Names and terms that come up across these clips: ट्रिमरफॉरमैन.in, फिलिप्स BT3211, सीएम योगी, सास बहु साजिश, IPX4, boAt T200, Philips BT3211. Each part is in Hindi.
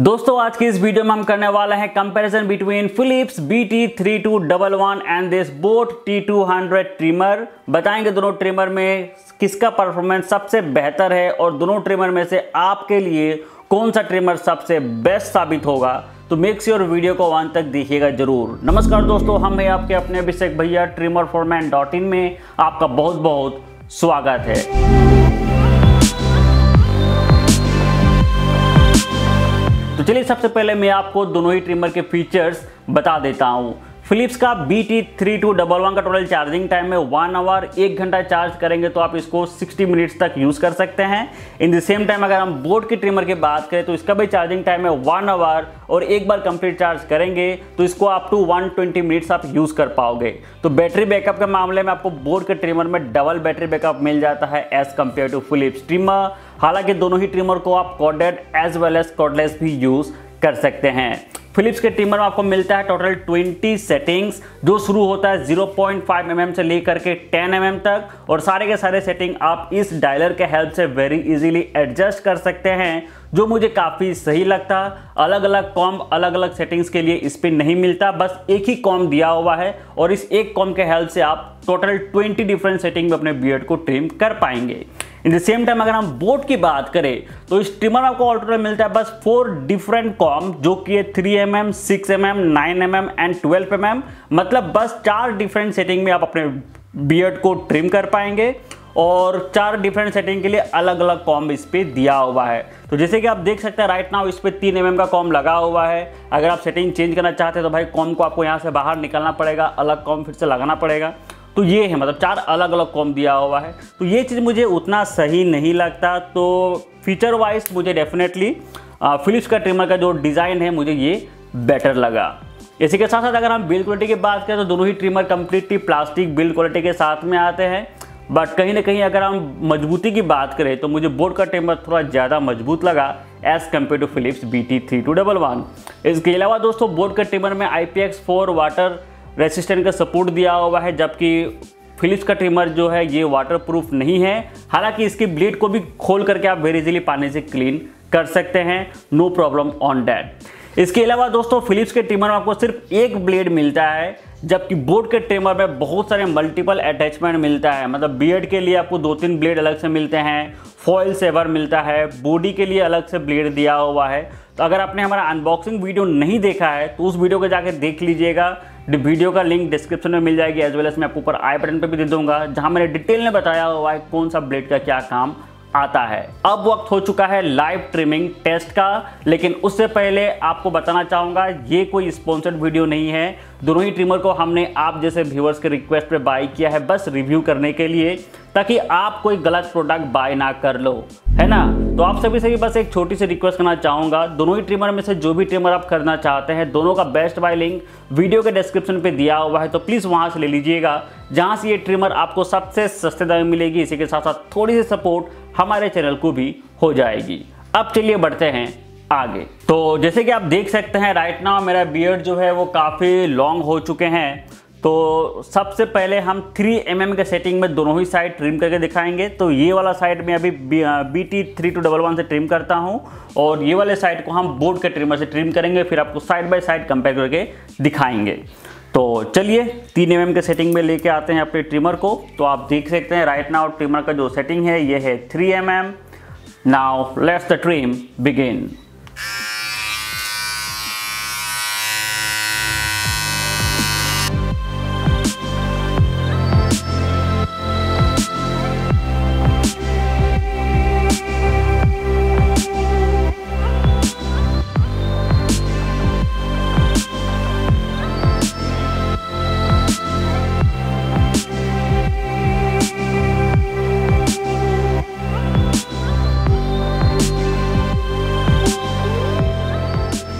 दोस्तों आज की इस वीडियो में हम करने वाले हैं comparison between फिलिप्स BT3211 and this boAt T200 trimmer. बताएंगे दोनों ट्रिमर में किसका परफॉर्मेंस सबसे बेहतर है और दोनों ट्रिमर में से आपके लिए कौन सा ट्रिमर सबसे बेस्ट साबित होगा। तो मेक श्योर वीडियो को अंत तक देखिएगा जरूर। नमस्कार दोस्तों, हम हैं आपके अपने अभिषेक भैया। ट्रिमरफॉरमैन.in में आपका बहुत बहुत स्वागत है। तो चलिए सबसे पहले मैं आपको दोनों ही ट्रिमर के फीचर्स बता देता हूँ। फिलिप्स का BT3211 का टोटल चार्जिंग टाइम है 1 आवर। 1 घंटा चार्ज करेंगे तो आप इसको 60 मिनट्स तक यूज़ कर सकते हैं। इन द सेम टाइम अगर हम boAt के ट्रिमर की बात करें तो इसका भी चार्जिंग टाइम है 1 आवर और एक बार कंप्लीट चार्ज करेंगे तो इसको आप टू 120 मिनट्स आप यूज़ कर पाओगे। तो बैटरी बैकअप के मामले में आपको boAt के ट्रिमर में डबल बैटरी बैकअप मिल जाता है as compare to Philips trimmer. हालाँकि दोनों ही ट्रिमर को आप corded as well as cordless भी यूज़ कर सकते हैं। फिलिप्स के ट्रिमर में आपको मिलता है टोटल 20 सेटिंग्स जो शुरू होता है 0.5 mm से लेकर के 10 mm तक, और सारे के सारे सेटिंग आप इस डायलर के हेल्प से वेरी इजीली एडजस्ट कर सकते हैं, जो मुझे काफ़ी सही लगता। अलग अलग कॉम्ब अलग अलग सेटिंग्स के लिए इस पर नहीं मिलता, बस एक ही कॉम्ब दिया हुआ है और इस एक कॉम्ब के हेल्प से आप टोटल 20 डिफरेंट सेटिंग में अपने बियर्ड को ट्रिम कर पाएंगे। इन द सेम टाइम अगर हम boAt की बात करें तो इस ट्रिमर आपको ऑल टोटल मिलता है बस 4 डिफरेंट कॉम, जो कि 3 mm, 6 mm, 9 mm and 12 mm। मतलब बस 4 डिफरेंट सेटिंग में आप अपने बियर्ड को ट्रिम कर पाएंगे और 4 डिफरेंट सेटिंग के लिए अलग अलग कॉम इस पर दिया हुआ है। तो जैसे कि आप देख सकते हैं राइट नाउ इस पर 3 mm का कॉम लगा हुआ है। अगर आप सेटिंग चेंज करना चाहते हैं तो भाई कॉम को आपको यहाँ से बाहर निकलना पड़ेगा, अलग कॉम फिर से लगाना पड़ेगा। तो ये है, मतलब 4 अलग अलग कॉम दिया हुआ है। तो ये चीज़ मुझे उतना सही नहीं लगता। तो फीचर वाइज मुझे डेफिनेटली फिलिप्स का ट्रिमर का जो डिज़ाइन है मुझे ये बेटर लगा। इसी के साथ साथ अगर हम बिल्ड क्वालिटी की बात करें तो दोनों ही trimmer completely plastic build quality के साथ में आते हैं। बट कहीं ना कहीं अगर हम मजबूती की बात करें तो मुझे boAt का ट्रिमर थोड़ा ज़्यादा मजबूत लगा as compare to फिलिप्स BT3211। इसके अलावा दोस्तों boAt का ट्रिमर में IPX4 वाटर रेसिस्टेंट का सपोर्ट दिया हुआ है, जबकि फिलिप्स का ट्रिमर जो है ये वाटरप्रूफ नहीं है। हालांकि इसकी ब्लेड को भी खोल करके आप वेरी इजीली पानी से क्लीन कर सकते हैं, नो प्रॉब्लम ऑन डैट। इसके अलावा दोस्तों फिलिप्स के ट्रिमर में आपको सिर्फ एक ब्लेड मिलता है, जबकि boAt के ट्रिमर में बहुत सारे मल्टीपल अटैचमेंट मिलता है। मतलब बियर्ड के लिए आपको 2-3 ब्लेड अलग से मिलते हैं, फॉयल सेवर मिलता है, बॉडी के लिए अलग से ब्लेड दिया हुआ है। तो अगर आपने हमारा अनबॉक्सिंग वीडियो नहीं देखा है तो उस वीडियो को जाकर देख लीजिएगा। वीडियो का लिंक डिस्क्रिप्शन में मिल जाएगी, एज वेल एज मैं आपको ऊपर आई बटन पर भी दे दूंगा, जहां मैंने डिटेल में बताया हुआ है कौन सा ब्लेड का क्या काम आता है। अब वक्त हो चुका है लाइव ट्रिमिंग टेस्ट का, लेकिन उससे पहले आपको बताना चाहूँगा ये कोई स्पॉन्सर्ड वीडियो नहीं है। दोनों ही ट्रिमर को हमने आप जैसे व्यूअर्स के रिक्वेस्ट पे बाय किया है, बस रिव्यू करने के लिए, ताकि आप कोई गलत प्रोडक्ट बाय ना कर लो, है ना। तो आप सभी से भी बस एक छोटी सी रिक्वेस्ट करना चाहूँगा, दोनों ही ट्रिमर में से जो भी ट्रिमर आप खरीदना चाहते हैं, दोनों का बेस्ट बाय लिंक वीडियो के डिस्क्रिप्शन पे दिया हुआ है, तो प्लीज़ वहाँ से ले लीजिएगा, जहाँ से ये ट्रिमर आपको सबसे सस्ते दाम में मिलेगी। इसी के साथ साथ थोड़ी सी सपोर्ट हमारे चैनल को भी हो जाएगी। अब चलिए बढ़ते हैं आगे। तो जैसे कि आप देख सकते हैं राइट नाउ मेरा बियर्ड जो है वो काफ़ी लॉन्ग हो चुके हैं। तो सबसे पहले हम 3 mm के सेटिंग में दोनों ही साइड ट्रिम करके दिखाएंगे। तो ये वाला साइड मैं अभी BT3211 से ट्रिम करता हूँ और ये वाले साइड को हम boAt के ट्रिमर से ट्रिम करेंगे, फिर आपको साइड बाय साइड कंपेयर करके दिखाएंगे। तो चलिए 3 mm के सेटिंग में लेके आते हैं अपने ट्रिमर को। तो आप देख सकते हैं राइट नाउ ट्रिमर का जो सेटिंग है ये है 3 mm। Now let's the trim begin.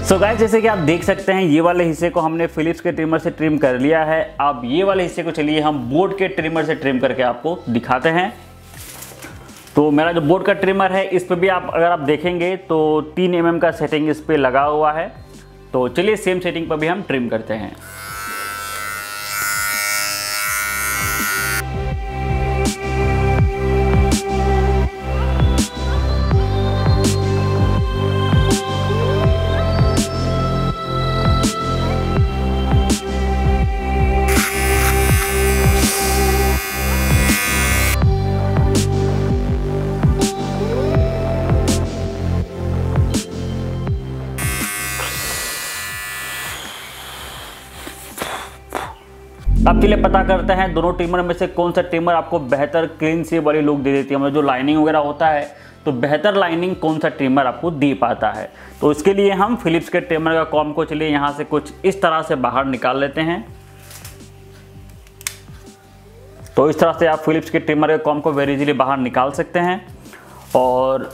So guys, जैसे कि आप देख सकते हैं ये वाले हिस्से को हमने फिलिप्स के ट्रिमर से ट्रिम कर लिया है। अब ये वाले हिस्से को चलिए हम boAt के ट्रिमर से ट्रिम करके आपको दिखाते हैं। तो मेरा जो boAt का ट्रिमर है इस पर भी आप अगर आप देखेंगे तो 3 mm का सेटिंग इस पर लगा हुआ है। तो चलिए सेम सेटिंग पर भी हम ट्रिम करते हैं। आपके लिए पता करते हैं दोनों ट्रिमर में से कौन सा ट्रिमर आपको बेहतर क्लीन शेव वाली लुक दे देती है, मतलब जो लाइनिंग वगैरह होता है तो बेहतर लाइनिंग कौन सा ट्रिमर आपको दे पाता है। तो इसके लिए हम फिलिप्स के ट्रिमर का कॉम को चलिए यहाँ से कुछ इस तरह से बाहर निकाल लेते हैं। तो इस तरह से आप फिलिप्स के ट्रिमर के कॉम को वेरी इजीली बाहर निकाल सकते हैं। और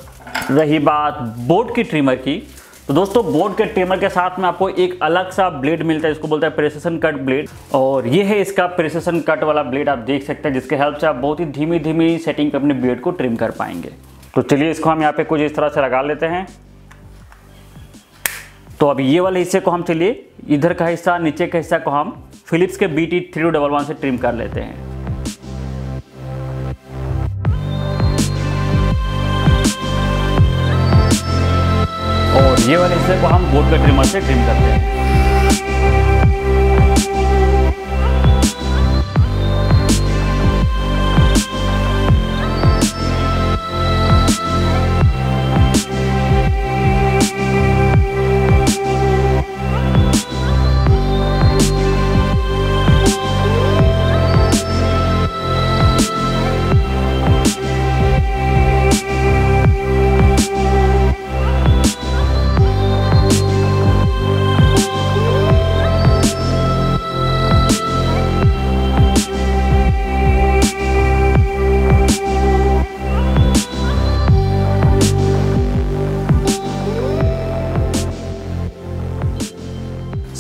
रही बात बोट की ट्रिमर की, तो दोस्तों बोट के ट्रिमर के साथ में आपको एक अलग सा ब्लेड मिलता है, इसको बोलते हैं प्रिसिशन कट ब्लेड। और ये है इसका प्रिसिशन कट वाला ब्लेड, आप देख सकते हैं, जिसके हेल्प से आप बहुत ही धीमी धीमी सेटिंग पे अपने ब्लेड को ट्रिम कर पाएंगे। तो चलिए इसको हम यहाँ पे कुछ इस तरह से लगा लेते हैं। तो अब ये वाले हिस्से को हम, चलिए इधर का हिस्सा, नीचे का हिस्सा को हम फिलिप्स के BT3211 से ट्रिम कर लेते हैं। और ये वाले हिस्से को हम बोट के ट्रिमर से ट्रिम करते हैं।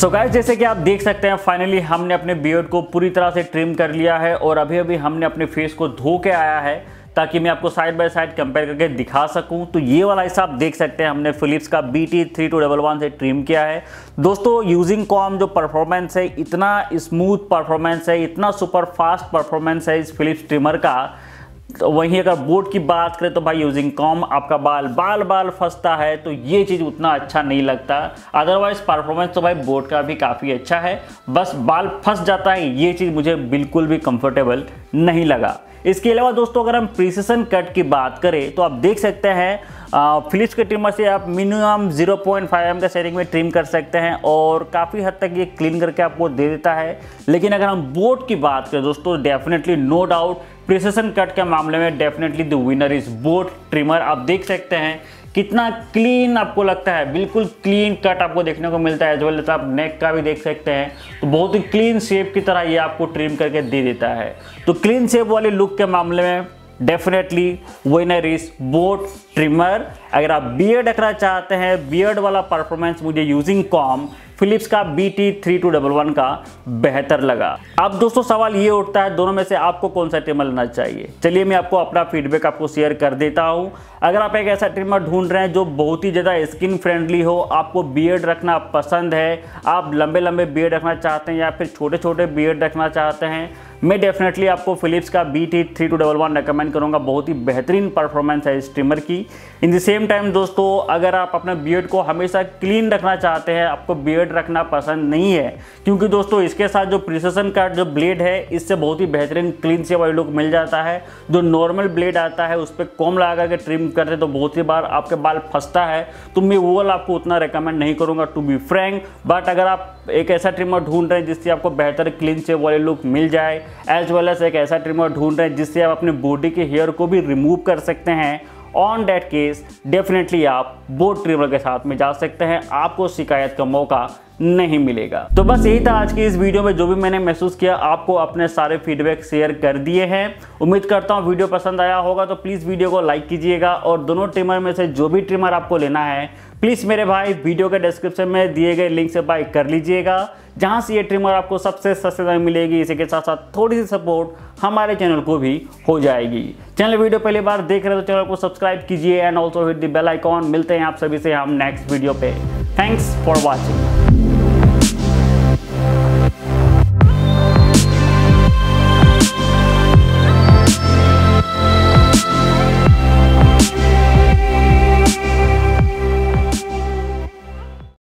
सो गाइस, जैसे कि आप देख सकते हैं फाइनली हमने अपने बियर्ड को पूरी तरह से ट्रिम कर लिया है। और अभी अभी हमने अपने फेस को धो के आया है ताकि मैं आपको साइड बाय साइड कंपेयर करके दिखा सकूं। तो ये वाला हिस्सा आप देख सकते हैं हमने फिलिप्स का BT3211 से ट्रिम किया है। दोस्तों यूजिंग कॉम जो परफॉर्मेंस है, इतना स्मूथ परफॉर्मेंस है, इतना सुपर फास्ट परफॉर्मेंस है इस फिलिप्स ट्रिमर का। तो वहीं अगर बोट की बात करें तो भाई यूजिंग कॉम आपका बाल फंसता है, तो ये चीज़ उतना अच्छा नहीं लगता। अदरवाइज परफॉर्मेंस तो भाई बोट का भी काफ़ी अच्छा है, बस बाल फंस जाता है, ये चीज़ मुझे बिल्कुल भी कंफर्टेबल नहीं लगा। इसके अलावा दोस्तों अगर हम प्रिसिशन कट की बात करें तो आप देख सकते हैं फिलिप्स के ट्रिमर से आप मिनिमम 0.5mm का सेटिंग में ट्रिम कर सकते हैं और काफ़ी हद तक ये क्लीन करके आपको दे देता है। लेकिन अगर हम बोट की बात करें दोस्तों, definitely no doubt precision cut के मामले में definitely the winner is boAt trimmer. आप देख सकते हैं कितना क्लीन आपको लगता है, बिल्कुल क्लीन कट आपको देखने को मिलता है। एज वेल आप नेक का भी देख सकते हैं, तो बहुत ही क्लीन शेप की तरह ये आपको ट्रिम करके दे देता है। तो क्लीन शेप वाले लुक के मामले में definitely winner is boAt trimmer. अगर आप बियर्ड रखना चाहते हैं, बियर्ड वाला परफॉर्मेंस मुझे यूजिंग कॉम फिलिप्स का BT3211 का बेहतर लगा। अब दोस्तों सवाल ये उठता है दोनों में से आपको कौन सा ट्रिमर लेना चाहिए। चलिए मैं आपको अपना फीडबैक आपको शेयर कर देता हूं। अगर आप एक ऐसा ट्रिमर ढूंढ रहे हैं जो बहुत ही ज़्यादा स्किन फ्रेंडली हो, आपको बियर्ड रखना पसंद है, आप लंबे लंबे बियर्ड रखना चाहते हैं या फिर छोटे छोटे बियर्ड रखना चाहते हैं, मैं डेफिनेटली आपको फिलिप्स का BT3211 रेकमेंड करूंगा। बहुत ही बेहतरीन परफॉर्मेंस है इस ट्रिमर की। इन द सेम टाइम दोस्तों अगर आप अपने बियर्ड को हमेशा क्लीन रखना चाहते हैं, आपको बियर्ड रखना पसंद नहीं है, क्योंकि दोस्तों इसके साथ जो प्रिसिशन कट जो ब्लेड है इससे बहुत ही बेहतरीन क्लीन शेव वाली लुक मिल जाता है। जो नॉर्मल ब्लेड आता है उस पर कॉम लगा करके ट्रिम करते तो बहुत ही बार आपके बाल फंसता है, तो मैं वो वाला आपको उतना रेकमेंड नहीं करूँगा टू बी फ्रैंक। बट अगर आप एक ऐसा ट्रिमर ढूंढ रहे हैं जिससे आपको बेहतर क्लीन शेव वाली लुक मिल जाए, एज वेल एज एक ऐसा ट्रिमर ढूंढ रहे हैं जिससे आप अपने बॉडी के हेयर को भी रिमूव कर सकते हैं, ऑन दैट केस डेफिनेटली आप बोट ट्रिमर के साथ में जा सकते हैं, आपको शिकायत का मौका नहीं मिलेगा। तो बस यही था आज की इस वीडियो में, जो भी मैंने महसूस किया आपको अपने सारे फीडबैक शेयर कर दिए हैं। उम्मीद करता हूँ वीडियो पसंद आया होगा, तो प्लीज़ वीडियो को लाइक कीजिएगा। और दोनों ट्रिमर में से जो भी ट्रिमर आपको लेना है प्लीज़ मेरे भाई वीडियो के डिस्क्रिप्शन में दिए गए लिंक से बाय कर लीजिएगा, जहाँ से ये ट्रिमर आपको सबसे सस्ते दाम मिलेगी। इसी के साथ साथ थोड़ी सी सपोर्ट हमारे चैनल को भी हो जाएगी। चैनल वीडियो पहली बार देख रहे हो तो चैनल को सब्सक्राइब कीजिए and also hit the bell icon. मिलते हैं आप सभी से हम नेक्स्ट वीडियो पे। Thanks for watching.